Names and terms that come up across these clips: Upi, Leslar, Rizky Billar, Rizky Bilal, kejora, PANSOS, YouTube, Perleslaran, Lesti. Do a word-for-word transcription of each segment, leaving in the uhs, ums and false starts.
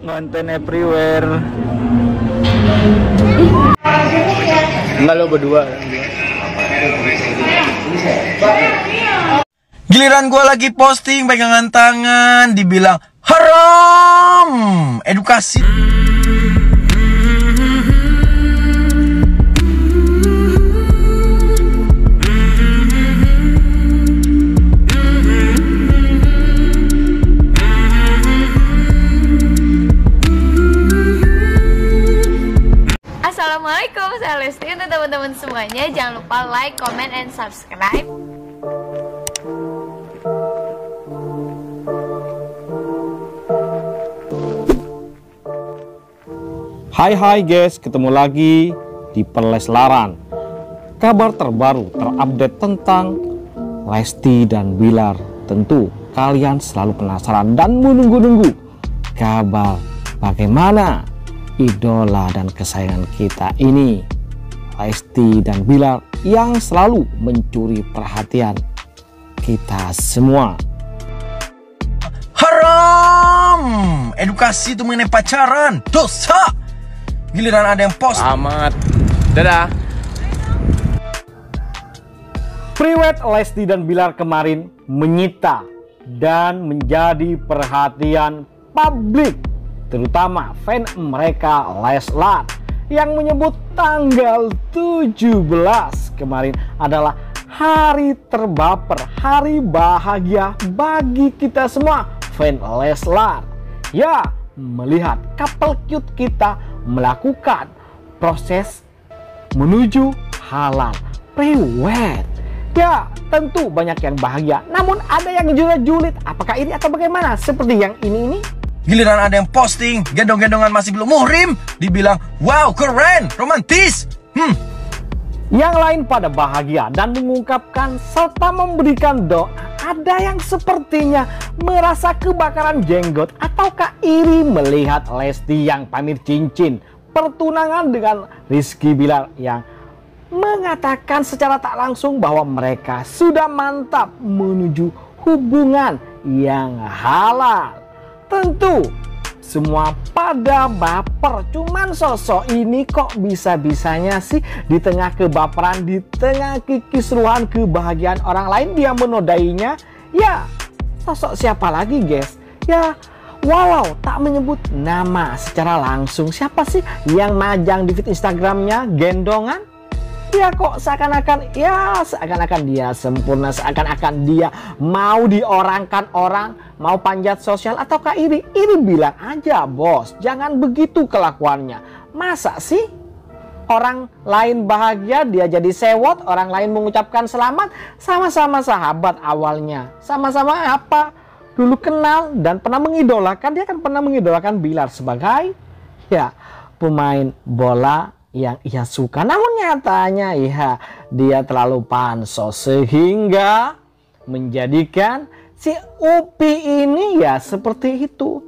Ngonten everywhere. Enggak lo berdua. Giliran gue lagi posting pegangan tangan, dibilang haram. Edukasi. Assalamualaikum, saya Lesti. Untuk teman-teman semuanya, jangan lupa like, comment, and subscribe. Hai hai guys, ketemu lagi di Perleslaran. Kabar terbaru terupdate tentang Lesti dan Bilar. Tentu kalian selalu penasaran dan menunggu-nunggu kabar bagaimana idola dan kesayangan kita ini, Lesti dan Bilar, yang selalu mencuri perhatian kita semua. Haram. Edukasi itu mengenai pacaran, dosa. Giliran ada yang post. Amat. Dadah. Priwet Lesti dan Bilar kemarin menyita dan menjadi perhatian publik, terutama fan mereka Leslar yang menyebut tanggal tujuh belas kemarin adalah hari terbaper, hari bahagia bagi kita semua fan Leslar. Ya, melihat couple cute kita melakukan proses menuju halal prewed. Ya, tentu banyak yang bahagia, namun ada yang julid-julid. Apakah ini atau bagaimana? Seperti yang ini ini. Giliran ada yang posting gendong-gendongan masih belum muhrim, dibilang wow keren, romantis. Hmm. Yang lain pada bahagia dan mengungkapkan serta memberikan doa. Ada yang sepertinya merasa kebakaran jenggot ataukah iri melihat Lesti yang pamer cincin pertunangan dengan Rizky Bilal, yang mengatakan secara tak langsung bahwa mereka sudah mantap menuju hubungan yang halal. Tentu semua pada baper, cuman sosok ini kok bisa-bisanya sih di tengah kebaperan, di tengah kekisruhan kebahagiaan orang lain dia menodainya. Ya, sosok siapa lagi guys? Ya, walau tak menyebut nama secara langsung, siapa sih yang majang di feed Instagramnya gendongan? Dia kok seakan-akan, ya seakan-akan dia sempurna, seakan-akan dia mau diorangkan orang, mau panjat sosial ataukah iri? Iri bilang aja bos, jangan begitu kelakuannya. Masa sih orang lain bahagia dia jadi sewot, orang lain mengucapkan selamat, sama-sama sahabat awalnya, sama-sama apa? Dulu kenal dan pernah mengidolakan, dia kan pernah mengidolakan Bilar sebagai ya pemain bola yang ia suka, namun nyatanya ya dia terlalu pansos sehingga menjadikan si Upi ini ya seperti itu,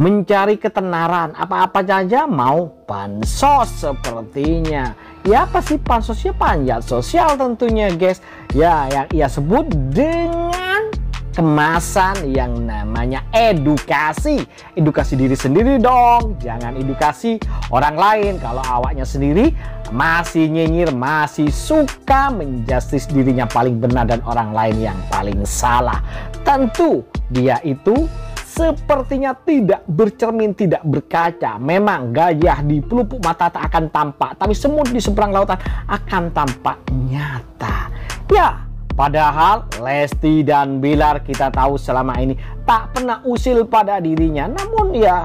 mencari ketenaran, apa-apa saja mau pansos sepertinya. Ya apa sih pansosnya? Panjat sosial tentunya guys, ya yang ia sebut dengan kemasan yang namanya edukasi. Edukasi diri sendiri dong, jangan edukasi orang lain. Kalau awaknya sendiri masih nyinyir, masih suka menjustis dirinya paling benar dan orang lain yang paling salah, tentu dia itu sepertinya tidak bercermin, tidak berkaca. Memang gajah di pelupuk mata tak akan tampak, tapi semut di seberang lautan akan tampak nyata. Ya, padahal Lesti dan Bilar kita tahu selama ini tak pernah usil pada dirinya. Namun ya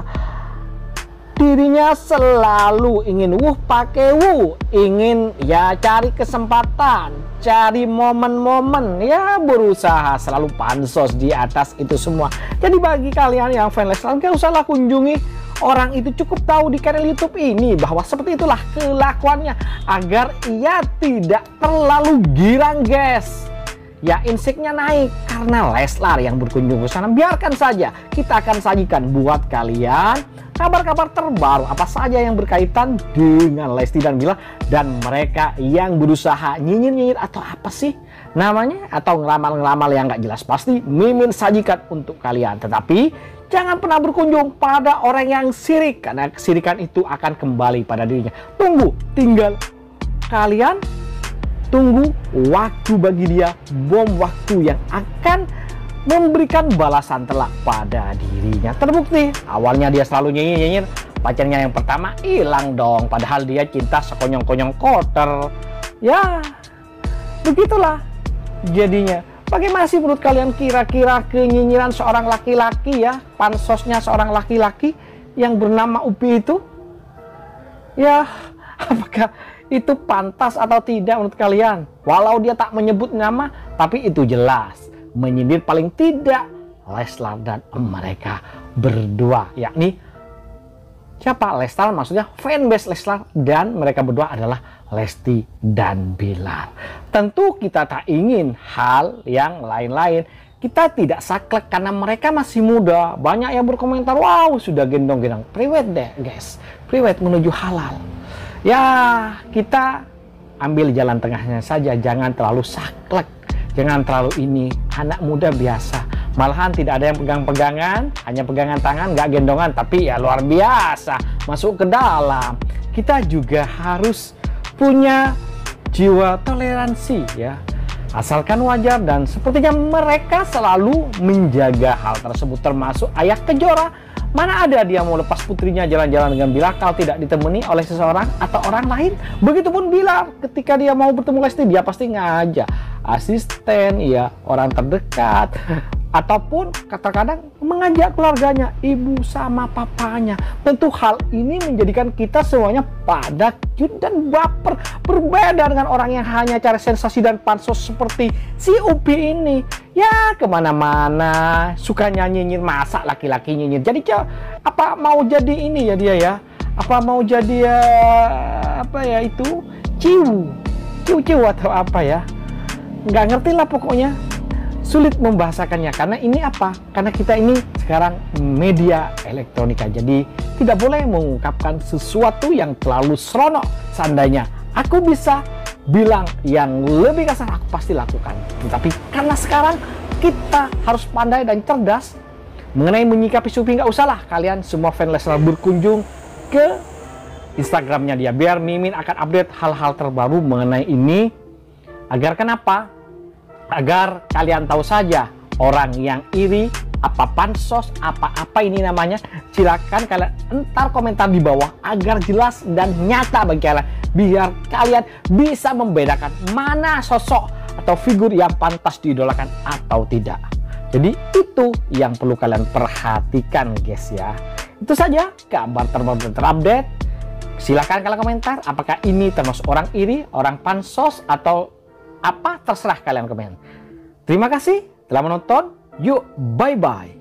dirinya selalu ingin wuh pakai wuh, ingin ya cari kesempatan, cari momen-momen, ya berusaha selalu pansos di atas itu semua. Jadi bagi kalian yang fan Leslar, gak usahlah kunjungi orang itu, cukup tahu di channel YouTube ini bahwa seperti itulah kelakuannya agar ia tidak terlalu girang guys. Ya insightnya naik karena Leslar yang berkunjung ke sana. Biarkan saja, kita akan sajikan buat kalian kabar-kabar terbaru apa saja yang berkaitan dengan Lesti dan Bilar dan mereka yang berusaha nyinyir-nyinyir atau apa sih namanya, atau ngelamal-ngelamal yang nggak jelas. Pasti Mimin sajikan untuk kalian. Tetapi Jangan pernah berkunjung pada orang yang syirik, karena kesirikan itu akan kembali pada dirinya. Tunggu, tinggal kalian tunggu waktu bagi dia, bom waktu yang akan memberikan balasan telak pada dirinya. Terbukti, awalnya dia selalu nyinyir-nyinyir, pacarnya yang pertama hilang dong, padahal dia cinta sekonyong-konyong kotor. Ya, begitulah jadinya. Bagaimana sih menurut kalian kira-kira kenyinyiran seorang laki-laki ya? Pansosnya seorang laki-laki yang bernama Upi itu? Ya, apakah itu pantas atau tidak menurut kalian? Walau dia tak menyebut nama, tapi itu jelas menyindir paling tidak Leslar dan mereka berdua. Yakni siapa? Leslar, maksudnya fanbase Leslar, dan mereka berdua adalah Lesti dan Bilal. Tentu kita tak ingin hal yang lain-lain. Kita tidak saklek karena mereka masih muda. Banyak yang berkomentar, wow sudah gendong-gendong priwet deh guys, priwet menuju halal. Ya, kita ambil jalan tengahnya saja. Jangan terlalu saklek, jangan terlalu ini. Anak muda biasa, malahan tidak ada yang pegang-pegangan, hanya pegangan tangan, nggak gendongan. Tapi ya luar biasa, masuk ke dalam. Kita juga harus punya jiwa toleransi ya, asalkan wajar, dan sepertinya mereka selalu menjaga hal tersebut, termasuk ayah Kejora. Mana ada dia mau lepas putrinya jalan-jalan dengan Bilal kalau tidak ditemani oleh seseorang atau orang lain. Begitupun Bilal, ketika dia mau bertemu Lesti, dia pasti ngajak asisten ya, orang terdekat, ataupun kadang-kadang mengajak keluarganya, ibu sama papanya. Tentu hal ini menjadikan kita semuanya pada cute dan baper. Berbeda dengan orang yang hanya cari sensasi dan pansos seperti si Upi ini. Ya kemana-mana suka nyanyiin, masak laki-laki nyinyir. Jadi apa mau jadi ini ya dia ya? Apa mau jadi ya, apa ya itu? Ciu. Ciu-ciu atau apa ya? Nggak ngerti lah pokoknya. Sulit membahasakannya karena ini apa? Karena kita ini sekarang media elektronika, jadi tidak boleh mengungkapkan sesuatu yang terlalu seronok. Seandainya aku bisa bilang yang lebih kasar, aku pasti lakukan. Tetapi karena sekarang kita harus pandai dan cerdas mengenai menyikapi Upi. Nggak usahlah kalian semua fan Leslar berkunjung ke Instagramnya dia, biar Mimin akan update hal-hal terbaru mengenai ini. Agar kenapa? Agar kalian tahu saja, orang yang iri, apa pansos, apa-apa ini namanya, silakan kalian entar komentar di bawah agar jelas dan nyata bagi kalian, biar kalian bisa membedakan mana sosok atau figur yang pantas diidolakan atau tidak. Jadi itu yang perlu kalian perhatikan guys ya. Itu saja kabar terbaru dan terupdate. Silakan kalian komentar apakah ini termasuk orang iri, orang pansos, atau apa, terserah kalian komen. Terima kasih telah menonton. Yuk, bye-bye.